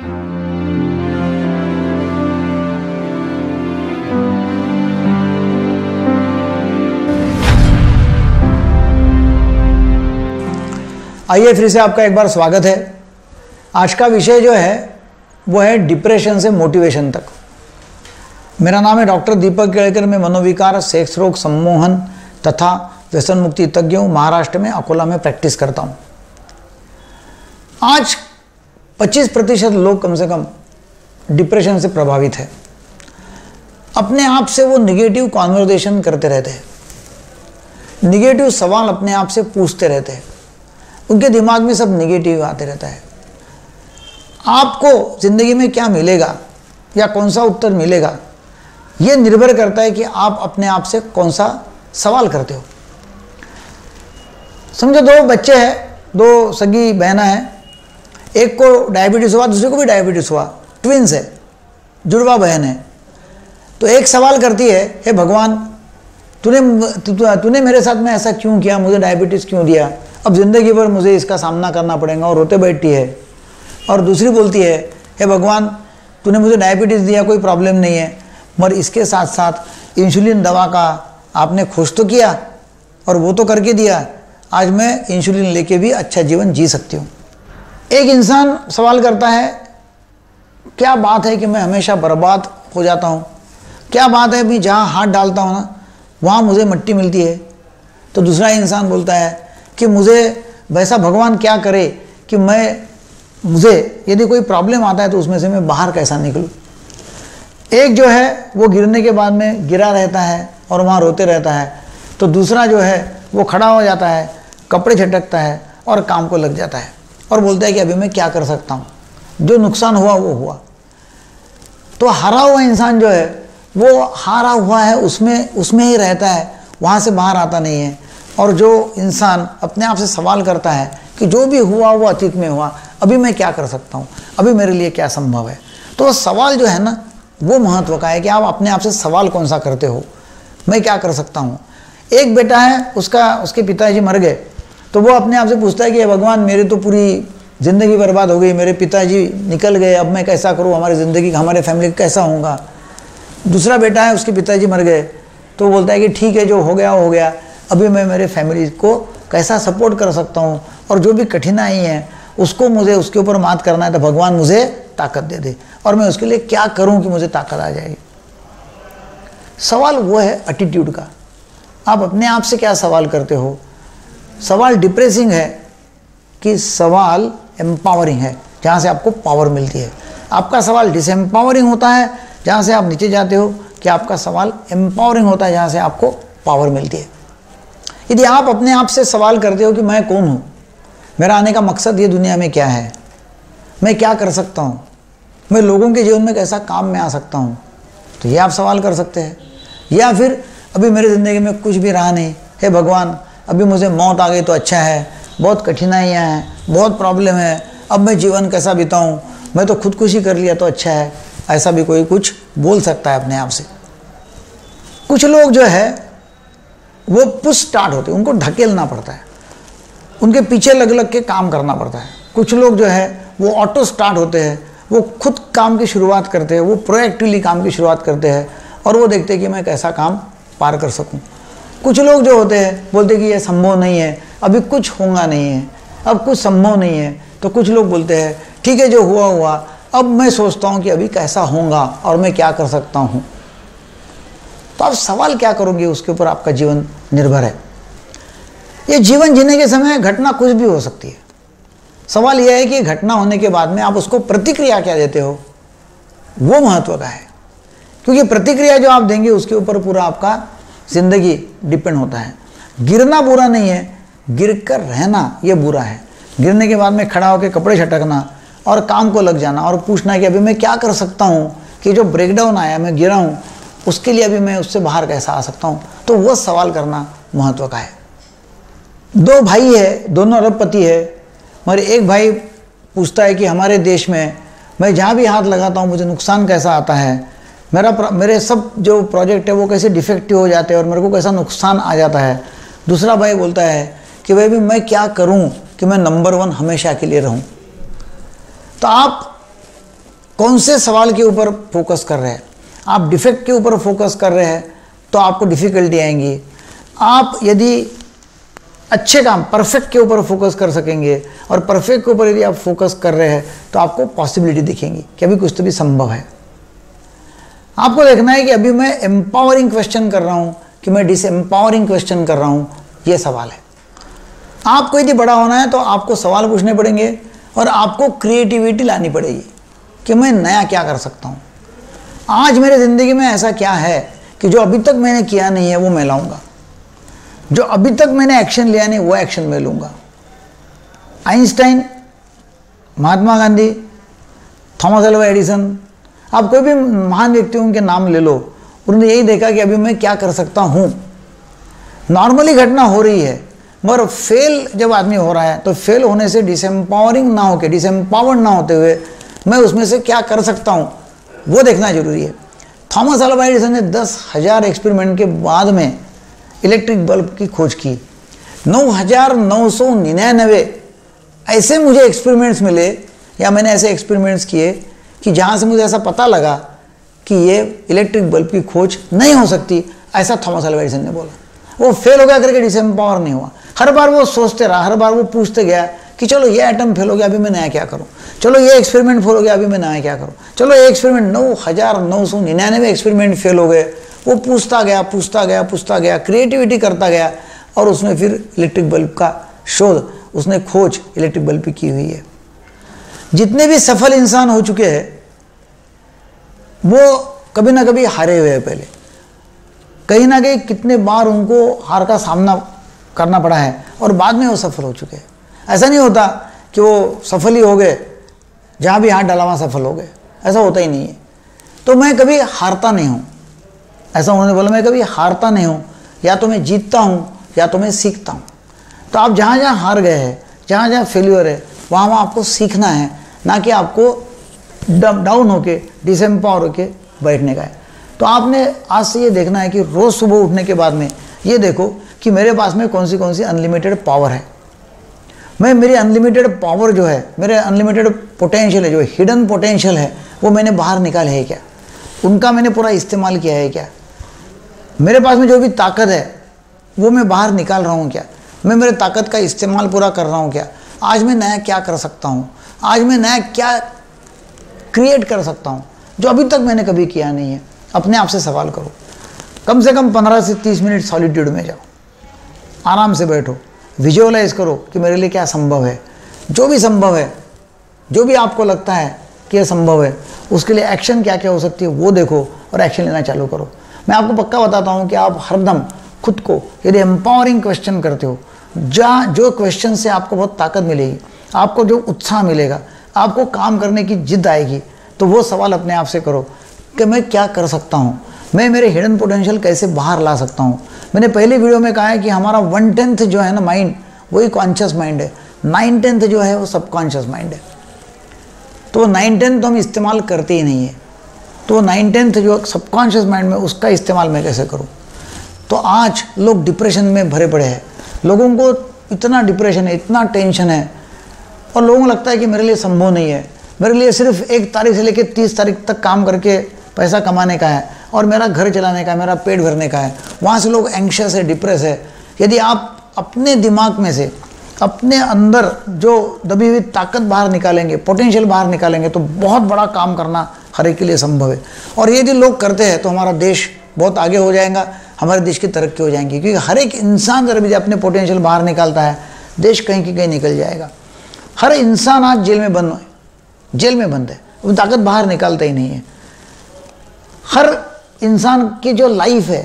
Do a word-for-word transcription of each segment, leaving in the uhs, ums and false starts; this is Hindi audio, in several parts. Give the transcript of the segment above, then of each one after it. आइए फिर से आपका एक बार स्वागत है। आज का विषय जो है वो है डिप्रेशन से मोटिवेशन तक। मेरा नाम है डॉक्टर दीपक केलकर। मैं मनोविकार, सेक्स रोग, सम्मोहन तथा व्यसन मुक्ति तज्ञ हूँ। महाराष्ट्र में अकोला में प्रैक्टिस करता हूँ। आज पच्चीस प्रतिशत लोग कम से कम डिप्रेशन से प्रभावित है। अपने आप से वो निगेटिव कॉन्वर्सेशन करते रहते हैं, निगेटिव सवाल अपने आप से पूछते रहते हैं, उनके दिमाग में सब निगेटिव आते रहता है। आपको ज़िंदगी में क्या मिलेगा या कौन सा उत्तर मिलेगा, ये निर्भर करता है कि आप अपने आप से कौन सा सवाल करते हो। समझो दो बच्चे हैं, दो सगी बहना है, एक को डायबिटीज़ हुआ, दूसरे को भी डायबिटीज़ हुआ, ट्विन्स है, जुड़वा बहन है। तो एक सवाल करती है, हे भगवान, तूने तूने मेरे साथ में ऐसा क्यों किया, मुझे डायबिटीज़ क्यों दिया, अब ज़िंदगी भर मुझे इसका सामना करना पड़ेगा, और रोते बैठती है। और दूसरी बोलती है, हे भगवान, तूने मुझे डायबिटीज़ दिया, कोई प्रॉब्लम नहीं है, मगर इसके साथ साथ इंसुलिन दवा का आपने खुश तो किया और वो तो करके दिया, आज मैं इंसुलिन लेके भी अच्छा जीवन जी सकती हूँ। एक इंसान सवाल करता है, क्या बात है कि मैं हमेशा बर्बाद हो जाता हूँ, क्या बात है मैं जहाँ हाथ डालता हूँ ना वहाँ मुझे मिट्टी मिलती है। तो दूसरा इंसान बोलता है कि मुझे वैसा भगवान क्या करे कि मैं मुझे यदि कोई प्रॉब्लम आता है तो उसमें से मैं बाहर कैसा निकलूँ। एक जो है वो गिरने के बाद में गिरा रहता है और वहाँ रोते रहता है, तो दूसरा जो है वो खड़ा हो जाता है, कपड़े झटकता है और काम को लग जाता है और बोलता है कि अभी मैं क्या कर सकता हूँ, जो नुकसान हुआ वो हुआ। तो हारा हुआ इंसान जो है वो हारा हुआ है, उसमें उसमें ही रहता है, वहाँ से बाहर आता नहीं है। और जो इंसान अपने आप से सवाल करता है कि जो भी हुआ वो अतीत में हुआ, अभी मैं क्या कर सकता हूँ, अभी मेरे लिए क्या संभव है। तो वो सवाल जो है ना वो महत्व का है कि आप अपने आप से सवाल कौन सा करते हो, मैं क्या कर सकता हूँ। एक बेटा है, उसका उसके पिताजी मर गए, तो वो अपने आप से पूछता है कि भगवान, मेरी तो पूरी ज़िंदगी बर्बाद हो गई, मेरे पिताजी निकल गए, अब मैं कैसा करूँ, हमारी ज़िंदगी हमारे फैमिली कैसा होगा। दूसरा बेटा है, उसके पिताजी मर गए, तो वो बोलता है कि ठीक है, जो हो गया हो गया, अभी मैं मेरे फैमिली को कैसा सपोर्ट कर सकता हूँ, और जो भी कठिनाई है उसको मुझे उसके ऊपर मात करना है, तो भगवान मुझे ताकत दे दे और मैं उसके लिए क्या करूँ कि मुझे ताकत आ जाएगी। सवाल वो है एटीट्यूड का, आप अपने आप से क्या सवाल करते हो। सवाल डिप्रेसिंग है कि सवाल एम्पावरिंग है, जहाँ से आपको पावर मिलती है। आपका सवाल डिसएम्पावरिंग होता है, जहाँ से आप नीचे जाते हो, कि आपका सवाल एम्पावरिंग होता है, जहाँ से आपको पावर मिलती है। यदि आप अपने आप से सवाल करते हो कि मैं कौन हूँ, मेरा आने का मकसद ये दुनिया में क्या है, मैं क्या कर सकता हूँ, मैं लोगों के जीवन में कैसा काम में आ सकता हूँ, तो ये आप सवाल कर सकते हैं। या फिर अभी मेरी ज़िंदगी में कुछ भी रहा नहीं, हे भगवान, अभी मुझे मौत आ गई तो अच्छा है, बहुत कठिनाइयाँ हैं, बहुत प्रॉब्लम है, अब मैं जीवन कैसा बिताऊँ, मैं तो खुदकुशी कर लिया तो अच्छा है, ऐसा भी कोई कुछ बोल सकता है अपने आप से। कुछ लोग जो है वो पुश स्टार्ट होते हैं, उनको ढकेलना पड़ता है, उनके पीछे लग लग के काम करना पड़ता है। कुछ लोग जो है वो ऑटो स्टार्ट होते हैं, वो खुद काम की शुरुआत करते हैं, वो प्रोएक्टिवली काम की शुरुआत करते हैं और वो देखते हैं कि मैं कैसा काम पार कर सकूं। कुछ लोग जो होते हैं बोलते हैं कि ये संभव नहीं है, अभी कुछ होगा नहीं है, अब कुछ संभव नहीं है। तो कुछ लोग बोलते हैं ठीक है, जो हुआ हुआ, अब मैं सोचता हूँ कि अभी कैसा होगा और मैं क्या कर सकता हूँ। तो आप सवाल क्या करोगे, उसके ऊपर आपका जीवन निर्भर है। ये जीवन जीने के समय घटना कुछ भी हो सकती है। सवाल यह है कि घटना होने के बाद में आप उसको प्रतिक्रिया क्या देते हो, वो महत्व का है, क्योंकि प्रतिक्रिया जो आप देंगे उसके ऊपर पूरा आपका जिंदगी डिपेंड होता है। गिरना बुरा नहीं है, गिर कर रहना ये बुरा है। गिरने के बाद में खड़ा होकर कपड़े झटकना और काम को लग जाना और पूछना कि अभी मैं क्या कर सकता हूँ, कि जो ब्रेकडाउन आया, मैं गिरा हूँ, उसके लिए अभी मैं उससे बाहर कैसा आ सकता हूँ, तो वह सवाल करना महत्व का है। दो भाई है, दोनों अरबपति है, मगर एक भाई पूछता है कि हमारे देश में मैं जहाँ भी हाथ लगाता हूँ मुझे नुकसान कैसा आता है, मेरा मेरे सब जो प्रोजेक्ट है वो कैसे डिफेक्टिव हो जाते हैं और मेरे को कैसा नुकसान आ जाता है। दूसरा भाई बोलता है कि भाई भी मैं क्या करूँ कि मैं नंबर वन हमेशा के लिए रहूँ। तो आप कौन से सवाल के ऊपर फोकस कर रहे हैं। आप डिफेक्ट के ऊपर फोकस कर रहे हैं तो आपको डिफ़िकल्टी आएंगी। आप यदि अच्छे काम परफेक्ट के ऊपर फोकस कर सकेंगे और परफेक्ट के ऊपर यदि आप फोकस कर रहे हैं तो आपको पॉसिबिलिटी दिखेंगी कि अभी कुछ तो भी संभव है। आपको देखना है कि अभी मैं एम्पावरिंग क्वेश्चन कर रहा हूँ कि मैं डिसएम्पावरिंग क्वेश्चन कर रहा हूँ, ये सवाल है। आपको यदि बड़ा होना है तो आपको सवाल पूछने पड़ेंगे और आपको क्रिएटिविटी लानी पड़ेगी कि मैं नया क्या कर सकता हूँ, आज मेरे ज़िंदगी में ऐसा क्या है कि जो अभी तक मैंने किया नहीं है वो मैं लाऊँगा, जो अभी तक मैंने एक्शन लिया नहीं वो एक्शन मैं लूँगा। Einstein, Mahatma Gandhi, Thomas Alva Edison, आप कोई भी महान व्यक्ति उनके नाम ले लो, उन्होंने यही देखा कि अभी मैं क्या कर सकता हूँ। नॉर्मली घटना हो रही है मगर फेल जब आदमी हो रहा है तो फेल होने से डिसएम्पावरिंग ना होकर डिसएम्पावर्ड ना होते हुए मैं उसमें से क्या कर सकता हूँ वो देखना जरूरी है। थॉमस अल्वा एडिसन ने दस हज़ार एक्सपेरिमेंट के बाद में इलेक्ट्रिक बल्ब की खोज की। नौ हज़ार नौ सौ निन्यानवे ऐसे मुझे एक्सपेरिमेंट्स मिले या मैंने ऐसे एक्सपेरिमेंट्स किए कि जहाँ से मुझे ऐसा पता लगा कि ये इलेक्ट्रिक बल्ब की खोज नहीं हो सकती, ऐसा थॉमस अल्वा एडिसन ने बोला। वो फेल हो गया करके डिसएम्पावर नहीं हुआ, हर बार वो सोचते रहा, हर बार वो पूछते गया कि चलो ये आइटम फेल हो गया अभी मैं नया क्या करूँ, चलो ये एक्सपेरिमेंट फेल हो गया अभी मैं नया क्या करूँ, चलो ये एक्सपेरिमेंट नौ हज़ार नौ सौ निन्यानवे एक्सपेरिमेंट फेल हो गए। वो पूछता गया पूछता गया पूछता गया क्रिएटिविटी करता गया और उसमें फिर इलेक्ट्रिक बल्ब का शोध, उसने खोज इलेक्ट्रिक बल्ब की की हुई है। जितने भी सफल इंसान हो चुके हैं वो कभी ना कभी हारे हुए हैं, पहले कहीं ना कहीं कितने बार उनको हार का सामना करना पड़ा है और बाद में वो सफल हो चुके हैं। ऐसा नहीं होता कि वो सफल ही हो गए, जहाँ भी हाथ डाला वहाँ सफल हो गए, ऐसा होता ही नहीं है। तो मैं कभी हारता नहीं हूँ, ऐसा उन्होंने बोला, मैं कभी हारता नहीं हूँ, या तो मैं जीतता हूँ या तो मैं सीखता हूँ। तो आप जहाँ जहाँ हार गए हैं, जहाँ जहाँ फेल्यूर है, वहाँ वहाँ आपको सीखना है, ना कि आपको डाउन होके डिसएम्पावर होके बैठने का है। तो आपने आज से ये देखना है कि रोज़ सुबह उठने के बाद में ये देखो कि मेरे पास में कौन सी कौन सी अनलिमिटेड पावर है, मैं मेरी अनलिमिटेड पावर जो है, मेरे अनलिमिटेड पोटेंशियल है, जो हिडन पोटेंशियल है वो मैंने बाहर निकाले है क्या, उनका मैंने पूरा इस्तेमाल किया है क्या, मेरे पास में जो भी ताकत है वो मैं बाहर निकाल रहा हूँ क्या, मैं मेरे ताकत का इस्तेमाल पूरा कर रहा हूँ क्या, आज मैं नया क्या कर सकता हूँ, आज मैं नया क्या क्रिएट कर सकता हूँ जो अभी तक मैंने कभी किया नहीं है। अपने आप से सवाल करो, कम से कम पंद्रह से तीस मिनट सॉलिट्यूड में जाओ, आराम से बैठो, विजुअलाइज करो कि मेरे लिए क्या संभव है, जो भी संभव है, जो भी आपको लगता है कि यह संभव है, उसके लिए एक्शन क्या क्या हो सकती है वो देखो और एक्शन लेना चालू करो। मैं आपको पक्का बताता हूँ कि आप हरदम खुद को यदि एम्पावरिंग क्वेश्चन करते हो, जहाँ जो क्वेश्चन से आपको बहुत ताकत मिलेगी, आपको जो उत्साह मिलेगा, आपको काम करने की जिद आएगी, तो वो सवाल अपने आप से करो कि मैं क्या कर सकता हूँ, मैं मेरे हिडन पोटेंशियल कैसे बाहर ला सकता हूँ। मैंने पहले वीडियो में कहा है कि हमारा वन टेंथ जो है ना माइंड, वही कॉन्शियस माइंड है, नाइन टेंथ जो है वो सबकॉन्शियस माइंड है। तो नाइन टेंथ तो हम इस्तेमाल करते ही नहीं है, तो नाइन टेंथ जो सबकॉन्शियस माइंड में, उसका इस्तेमाल मैं कैसे करूँ। तो आज लोग डिप्रेशन में भरे पड़े हैं, लोगों को इतना डिप्रेशन है, इतना टेंशन है, और लोगों को लगता है कि मेरे लिए संभव नहीं है, मेरे लिए सिर्फ एक तारीख से लेकर तीस तारीख तक काम करके पैसा कमाने का है और मेरा घर चलाने का है, मेरा पेट भरने का है। वहाँ से लोग एंग्शियस है, डिप्रेस है। यदि आप अपने दिमाग में से, अपने अंदर जो दबी हुई ताकत बाहर निकालेंगे, पोटेंशियल बाहर निकालेंगे, तो बहुत बड़ा काम करना हर एक के लिए संभव है। और यदि लोग करते हैं तो हमारा देश बहुत आगे हो जाएगा, हमारे देश की तरक्की हो जाएगी, क्योंकि हर एक इंसान जब भी अपने पोटेंशियल बाहर निकालता है, देश कहीं की कहीं निकल जाएगा। हर इंसान आज जेल में बंद है, जेल में बंद है, वो ताकत बाहर निकालता ही नहीं है। हर इंसान की जो लाइफ है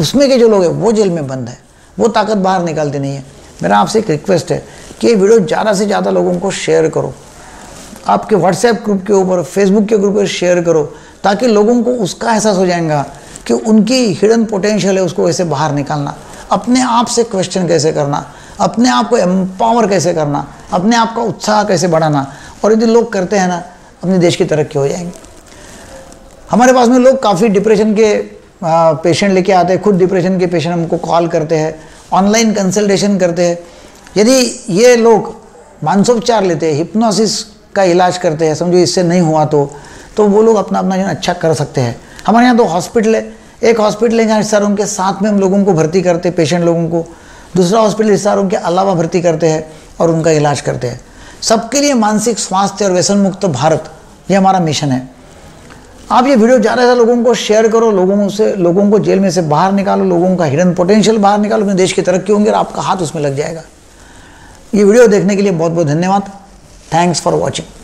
उसमें के जो लोग हैं वो जेल में बंद है, वो ताकत बाहर निकालते नहीं है। मेरा आपसे एक रिक्वेस्ट है कि ये वीडियो ज़्यादा से ज़्यादा लोगों को शेयर करो, आपके व्हाट्सएप ग्रुप के ऊपर, फेसबुक के ग्रुप पर शेयर करो, ताकि लोगों को उसका एहसास हो जाएगा कि उनकी हिडन पोटेंशियल है, उसको कैसे बाहर निकालना, अपने आप से क्वेश्चन कैसे करना, अपने आप को एम्पावर कैसे करना, अपने आप का उत्साह कैसे बढ़ाना। और यदि लोग करते हैं ना, अपने देश की तरक्की हो जाएगी। हमारे पास में लोग काफ़ी डिप्रेशन के पेशेंट लेके आते हैं, खुद डिप्रेशन के पेशेंट हमको कॉल करते हैं, ऑनलाइन कंसल्टेशन करते हैं। यदि ये लोग मानसोपचार लेते हैं, हिप्नोसिस का इलाज करते हैं, समझो इससे नहीं हुआ तो तो वो लोग अपना अपना जो अच्छा कर सकते हैं। हमारे यहाँ दो हॉस्पिटल है, एक हॉस्पिटल है जहाँ हिस्सारों के साथ में हम लोगों को भर्ती करते हैं, पेशेंट लोगों को, दूसरा हॉस्पिटल हिस्सारों के अलावा भर्ती करते हैं और उनका इलाज करते हैं। सबके लिए मानसिक स्वास्थ्य और व्यसन मुक्त भारत, ये हमारा मिशन है। आप ये वीडियो ज़्यादा से लोगों को शेयर करो, लोगों से लोगों को जेल में से बाहर निकालो, लोगों का हिडन पोटेंशियल बाहर निकालो, अपने देश की तरक्की होंगी और आपका हाथ उसमें लग जाएगा। ये वीडियो देखने के लिए बहुत बहुत धन्यवाद। Thanks for watching.